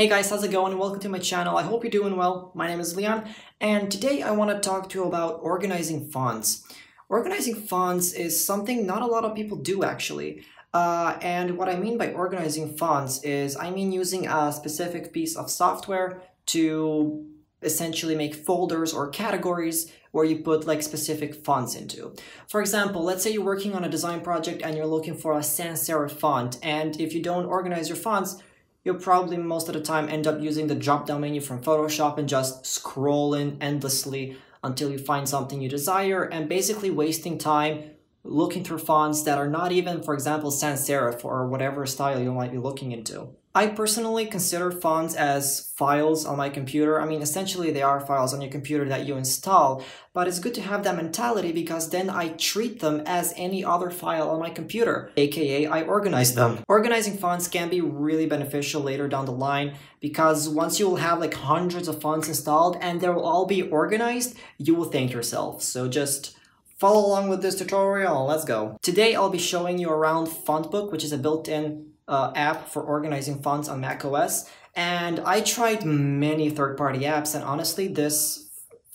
Hey guys, how's it going? Welcome to my channel. I hope you're doing well. My name is Leon, and today I want to talk to you about organizing fonts. Organizing fonts is something not a lot of people do actually. And what I mean by organizing fonts is I mean using a specific piece of software to essentially make folders or categories where you put like specific fonts into. For example, let's say you're working on a design project and you're looking for a sans serif font, and if you don't organize your fonts, you'll probably most of the time end up using the drop-down menu from Photoshop and just scrolling endlessly until you find something you desire, and basically wasting time looking through fonts that are not even, for example, sans serif or whatever style you might be looking into. I personally consider fonts as files on my computer. I mean, essentially they are files on your computer that you install, but it's good to have that mentality because then I treat them as any other file on my computer, aka I organize them. Organizing fonts can be really beneficial later down the line because once you will have like hundreds of fonts installed and they will all be organized, you will thank yourself. So just follow along with this tutorial, let's go. Today I'll be showing you around Font Book, which is a built-in app for organizing fonts on macOS, and I tried many third-party apps, and honestly this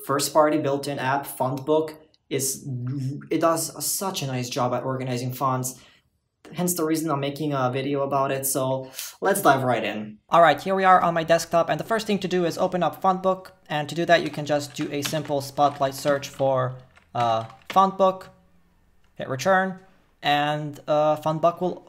first-party built-in app Font Book does such a nice job at organizing fonts, hence the reason I'm making a video about it. So let's dive right in. Alright, here we are on my desktop, and the first thing to do is open up Font Book, and to do that you can just do a simple spotlight search for Font Book, hit return, and Font Book will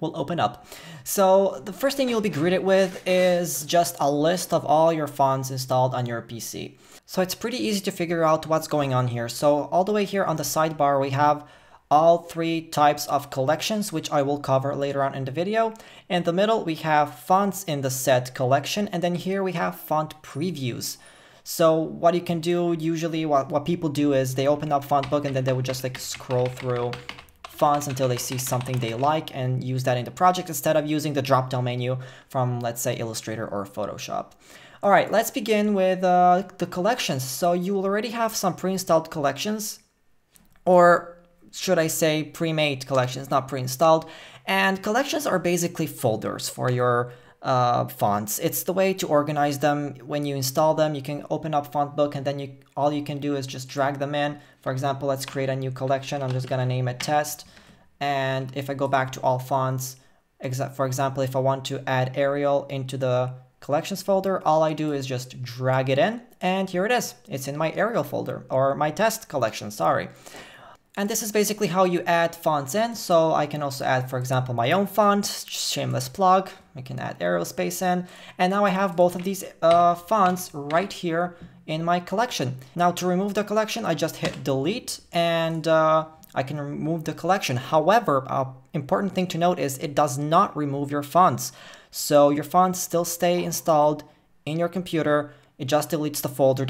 open up. So the first thing you'll be greeted with is just a list of all your fonts installed on your PC. So it's pretty easy to figure out what's going on here. So all the way here on the sidebar, we have all three types of collections, which I will cover later on in the video. In the middle, we have fonts in the set collection, and then here we have font previews. So what you can do, usually what people do is they open up Font Book and then they would just like scroll through fonts until they see something they like and use that in the project instead of using the drop-down menu from, let's say, Illustrator or Photoshop. All right, let's begin with the collections. So you will already have some pre-installed collections, or should I say pre-made collections, not pre-installed. And collections are basically folders for your fonts. It's the way to organize them. When you install them, you can open up Font Book and then all you can do is just drag them in. For example, let's create a new collection. I'm just gonna name it Test, and if I go back to all fonts, for example, if I want to add Arial into the collections folder, all I do is just drag it in, and here it is. It's in my Arial folder, or my Test collection, sorry. And this is basically how you add fonts in. So I can also add, for example, my own font, shameless plug. I can add aerospace in. And now I have both of these fonts right here in my collection. Now to remove the collection, I just hit delete, and I can remove the collection. However, an important thing to note is it does not remove your fonts. So your fonts still stay installed in your computer. It just deletes the folder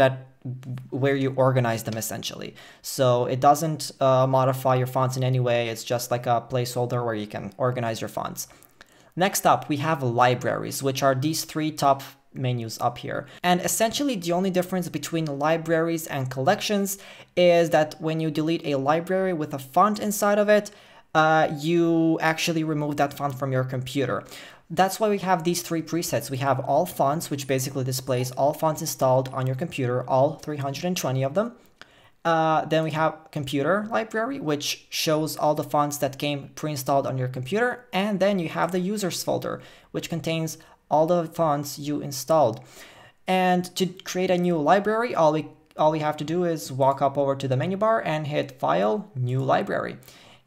where you organize them essentially. So it doesn't modify your fonts in any way. It's just like a placeholder where you can organize your fonts. Next up, we have libraries, which are these three top menus up here. And essentially the only difference between libraries and collections is that when you delete a library with a font inside of it, you actually remove that font from your computer. That's why we have these three presets. We have all fonts, which basically displays all fonts installed on your computer, all 320 of them. Then we have computer library, which shows all the fonts that came pre-installed on your computer. And then you have the users folder, which contains all the fonts you installed. And to create a new library, all we have to do is walk up over to the menu bar and hit File, New Library.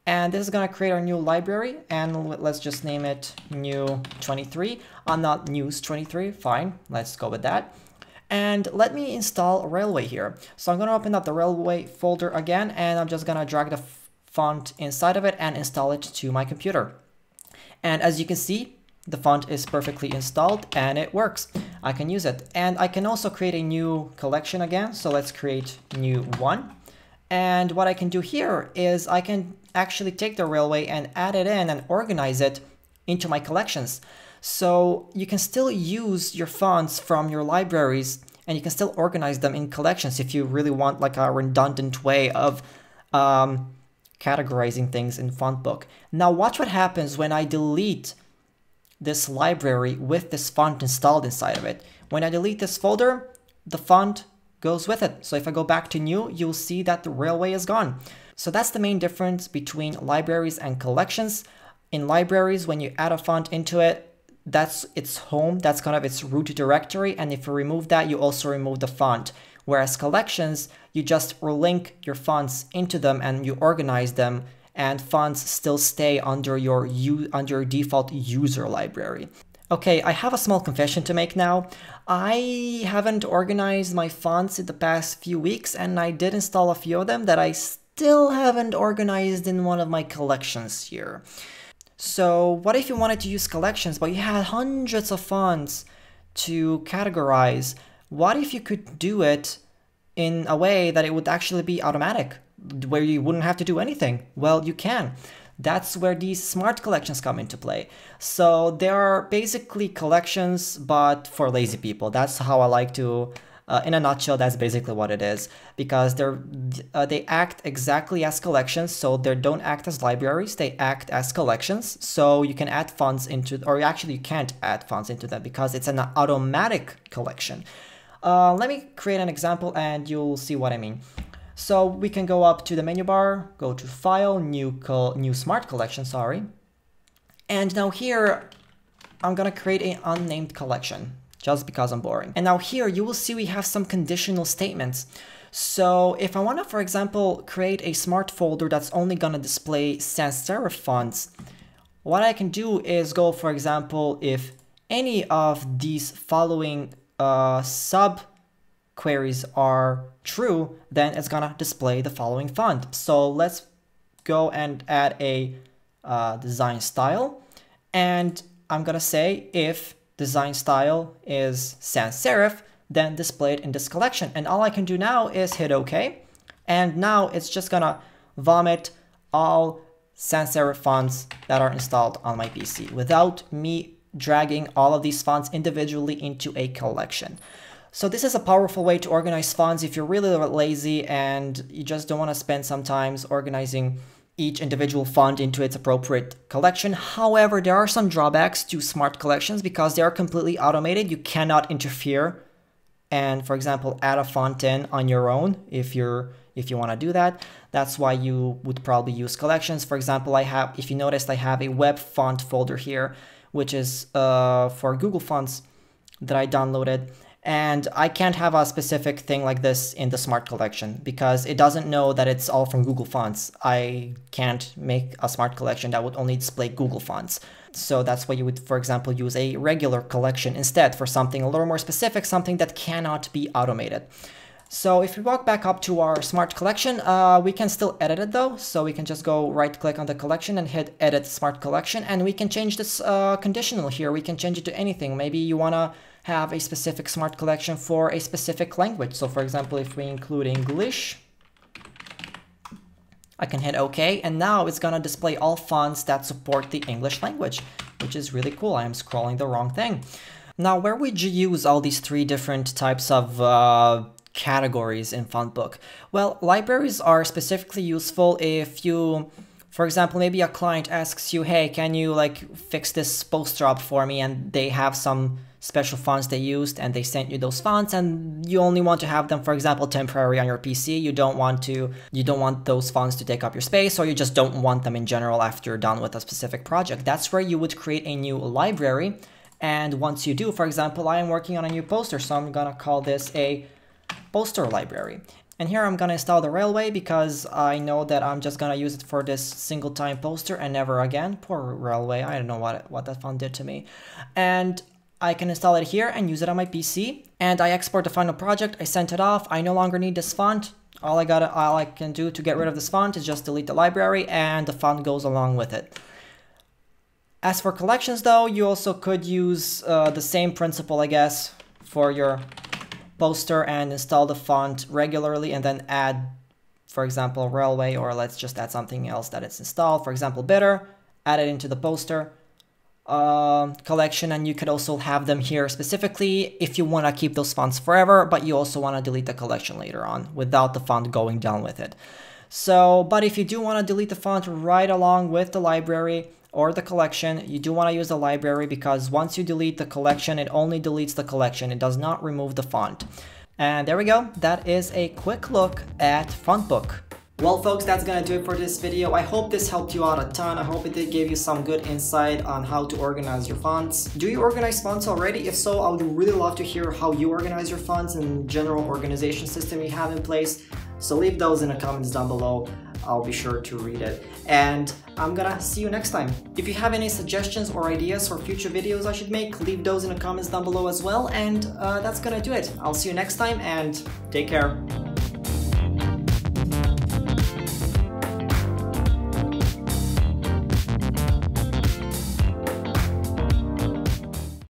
And this is going to create our new library, and let's just name it New 23. Not News 23, fine, let's go with that. And let me install Railway here. So I'm going to open up the Railway folder again, and I'm just going to drag the font inside of it and install it to my computer. And as you can see, the font is perfectly installed and it works. I can use it. And I can also create a new collection again. So let's create New 1. And what I can do here is I can actually take the Railway and add it in and organize it into my collections. So you can still use your fonts from your libraries, and you can still organize them in collections if you really want like a redundant way of categorizing things in Font Book. Now watch what happens when I delete this library with this font installed inside of it. When I delete this folder, the font goes with it. So if I go back to new, you'll see that the railway is gone. So that's the main difference between libraries and collections. In libraries, when you add a font into it, that's its home, that's kind of its root directory, and if you remove that, you also remove the font. Whereas collections, you just relink your fonts into them and you organize them, and fonts still stay under your default user library. Okay, I have a small confession to make now. I haven't organized my fonts in the past few weeks, and I did install a few of them that I still haven't organized in one of my collections here. So what if you wanted to use collections, but you had hundreds of fonts to categorize? What if you could do it in a way that it would actually be automatic, where you wouldn't have to do anything? Well, you can. That's where these smart collections come into play. So there are basically collections, but for lazy people. That's how I like to, in a nutshell, that's basically what it is, because they act exactly as collections. So they don't act as libraries, they act as collections. So you can add fonts into, or actually you can't add fonts into them because it's an automatic collection. Let me create an example and you'll see what I mean. So we can go up to the menu bar, go to File, New Smart Collection, sorry. And now here, I'm gonna create an unnamed collection, just because I'm boring. And now here, you will see we have some conditional statements. So if I wanna, for example, create a smart folder that's only gonna display sans serif fonts, what I can do is go, for example, if any of these following sub queries are true, then it's gonna display the following font. So let's go and add a design style, and I'm gonna say if design style is sans serif, then display it in this collection. And all I can do now is hit OK, and now it's just gonna vomit all sans serif fonts that are installed on my PC without me dragging all of these fonts individually into a collection. So this is a powerful way to organize fonts if you're really lazy and you just don't want to spend some time organizing each individual font into its appropriate collection. However, there are some drawbacks to smart collections because they are completely automated. You cannot interfere and, for example, add a font in on your own if you want to do that. That's why you would probably use collections. For example, if you noticed, I have a web font folder here, which is for Google Fonts that I downloaded. And I can't have a specific thing like this in the smart collection because it doesn't know that it's all from Google Fonts. I can't make a smart collection that would only display Google Fonts. So that's why you would, for example, use a regular collection instead for something a little more specific, something that cannot be automated. So if we walk back up to our smart collection, we can still edit it though. So we can just go right click on the collection and hit edit smart collection, and we can change this conditional here. We can change it to anything. Maybe you wanna have a specific smart collection for a specific language. So for example, if we include English, I can hit OK, and now it's gonna display all fonts that support the English language, which is really cool. I am scrolling the wrong thing. Now, where would you use all these three different types of categories in Font Book? Well, libraries are specifically useful if you, for example, maybe a client asks you, hey, can you like fix this poster up for me? And they have some special fonts they used and they sent you those fonts, and you only want to have them, for example, temporary on your PC. You don't want those fonts to take up your space, or you just don't want them in general after you're done with a specific project. That's where you would create a new library. And once you do, for example, I am working on a new poster, so I'm gonna call this a poster library. And here I'm gonna install the railway because I know that I'm just gonna use it for this single time poster and never again. Poor railway, I don't know what that font did to me. And I can install it here and use it on my PC, and I export the final project. I sent it off. I no longer need this font. All I can do to get rid of this font is just delete the library, and the font goes along with it. As for collections though, you also could use the same principle, I guess, for your poster and install the font regularly and then add, for example, railway, or let's just add something else that it's installed. For example, Bitter, add it into the poster collection, and you could also have them here specifically if you want to keep those fonts forever, but you also want to delete the collection later on without the font going down with it. So, but if you do want to delete the font right along with the library, or the collection. You do want to use the library because once you delete the collection, it only deletes the collection. It does not remove the font. And there we go. That is a quick look at Font Book. Well folks, that's gonna do it for this video. I hope this helped you out a ton. I hope it did give you some good insight on how to organize your fonts. Do you organize fonts already? If so, I would really love to hear how you organize your fonts and general organization system you have in place. So leave those in the comments down below. I'll be sure to read it. And I'm gonna see you next time. If you have any suggestions or ideas for future videos I should make, leave those in the comments down below as well. And that's gonna do it. I'll see you next time and take care.